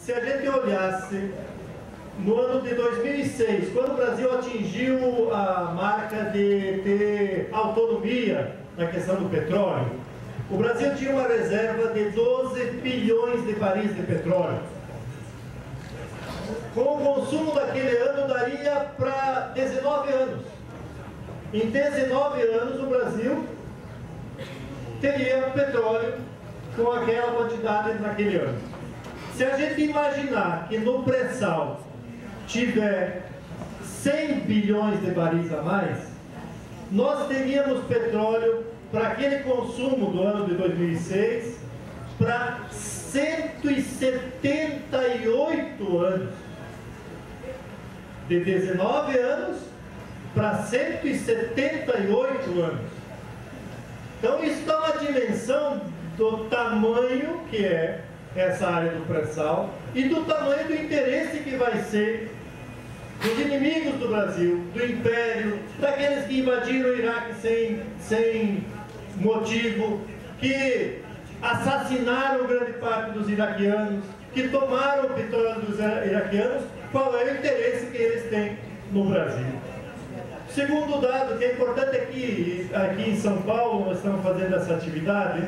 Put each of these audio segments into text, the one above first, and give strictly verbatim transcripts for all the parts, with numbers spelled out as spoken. se a gente olhasse no ano de dois mil e seis, quando o Brasil atingiu a marca de ter autonomia na questão do petróleo, o Brasil tinha uma reserva de doze bilhões de barris de petróleo. Com o consumo daquele ano daria para dezenove anos. Em dezenove anos o Brasil teria petróleo com aquela quantidade naquele ano. Se a gente imaginar que no pré-sal tiver cem bilhões de barris a mais, nós teríamos petróleo para aquele consumo do ano de dois mil e seis para cento e setenta e oito anos. De dezenove anos para cento e setenta e oito anos. Então isso dá uma dimensão do tamanho que é essa área do pré-sal e do tamanho do interesse que vai ser dos inimigos do Brasil, do Império, daqueles que invadiram o Iraque sem, sem motivo, que assassinaram grande parte dos iraquianos, que tomaram o petróleo dos iraquianos. Qual é o interesse que eles têm no Brasil? Segundo dado, que é importante aqui, aqui em São Paulo, nós estamos fazendo essa atividade.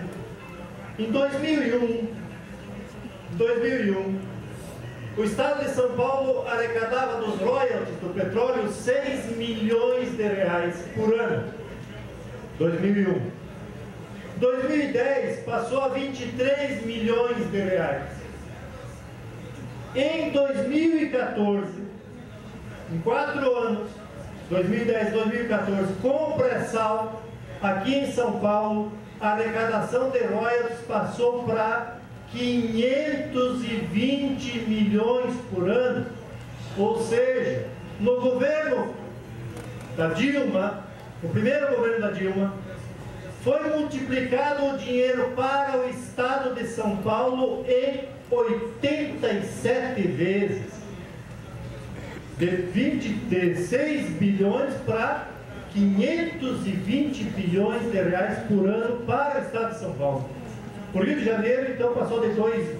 Em dois mil e um, dois mil e um, o Estado de São Paulo arrecadava dos royalties do petróleo seis milhões de reais por ano. dois mil e um. dois mil e dez passou a vinte e três milhões de reais. Em dois mil e quatorze, em quatro anos, dois mil e dez, dois mil e quatorze, com o pré-sal, aqui em São Paulo, a arrecadação de royalties passou para quinhentos e vinte milhões por ano. Ou seja, no governo da Dilma, o primeiro governo da Dilma, foi multiplicado o dinheiro para o Estado de São Paulo em oitenta e sete vezes, de, vinte, de seis bilhões para quinhentos e vinte bilhões de reais por ano para o Estado de São Paulo. O Rio de Janeiro, então, passou de dois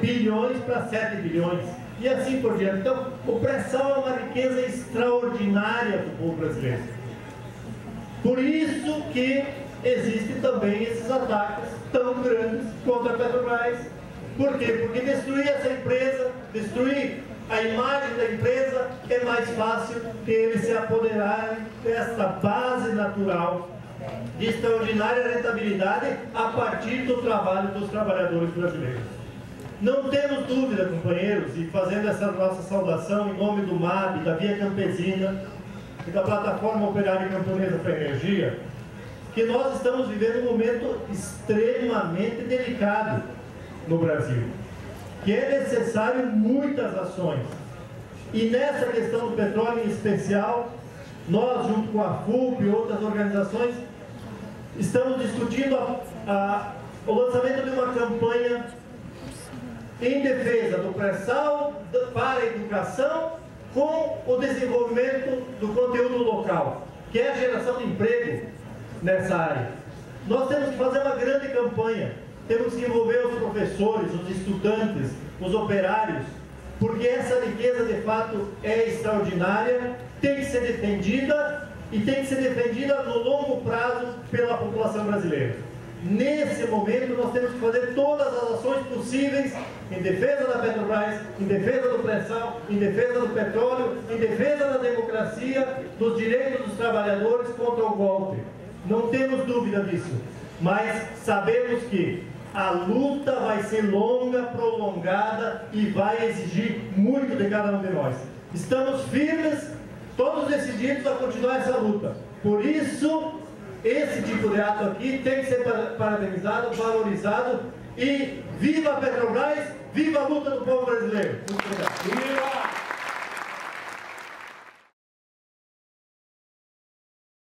bilhões para sete bilhões e assim por diante. Então, o pré-sal é uma riqueza extraordinária do povo brasileiro. Por isso que existem também esses ataques tão grandes contra a Petrobras. Por quê? Porque destruir essa empresa, destruir a imagem da empresa, é mais fácil que eles se apoderarem desta base natural de extraordinária rentabilidade a partir do trabalho dos trabalhadores brasileiros. Não temos dúvida, companheiros, e fazendo essa nossa saudação em nome do M A B, da Via Campesina e da Plataforma Operária e Camponesa para a Energia, que nós estamos vivendo um momento extremamente delicado no Brasil, que é necessário muitas ações. E nessa questão do petróleo em especial, nós, junto com a F U P e outras organizações, estamos discutindo a, a, o lançamento de uma campanha em defesa do pré-sal, para a educação, com o desenvolvimento do conteúdo local, que é a geração de emprego nessa área. Nós temos que fazer uma grande campanha. Temos que envolver os professores, os estudantes, os operários, porque essa riqueza de fato é extraordinária, tem que ser defendida e tem que ser defendida no longo prazo pela população brasileira. Nesse momento nós temos que fazer todas as ações possíveis em defesa da Petrobras, em defesa do pré-sal, em defesa do petróleo, em defesa da democracia, dos direitos dos trabalhadores contra o golpe. Não temos dúvida disso, mas sabemos que a luta vai ser longa, prolongada e vai exigir muito de cada um de nós. Estamos firmes, todos decididos a continuar essa luta. Por isso, esse tipo de ato aqui tem que ser parabenizado, valorizado e viva a Petrobras, viva a luta do povo brasileiro! Muito obrigado. Viva!